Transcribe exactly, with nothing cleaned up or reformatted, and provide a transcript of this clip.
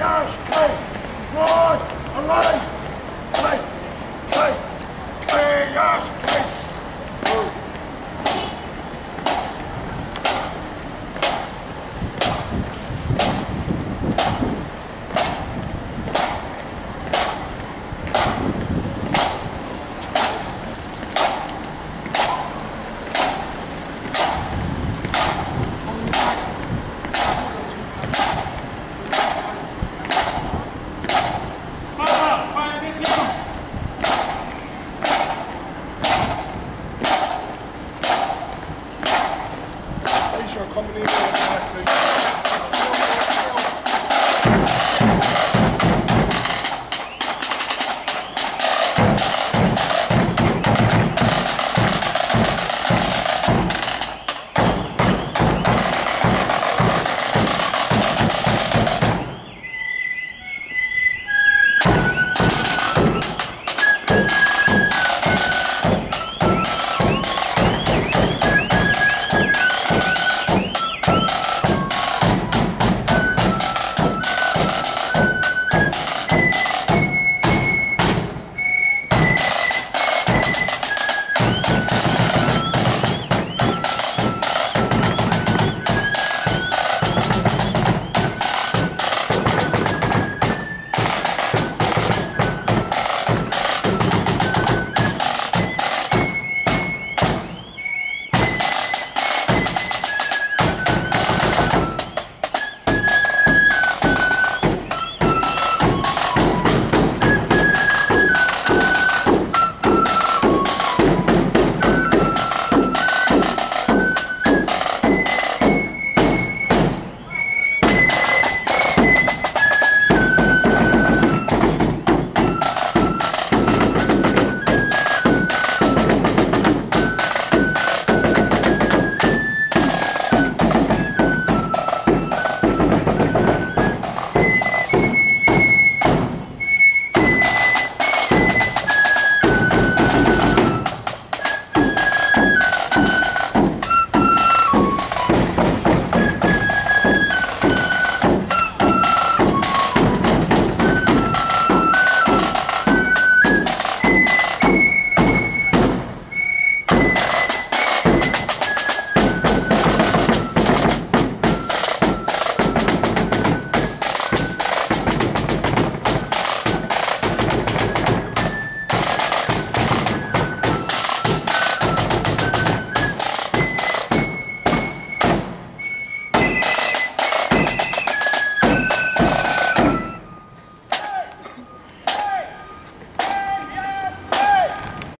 Yes, go! Ride! Away!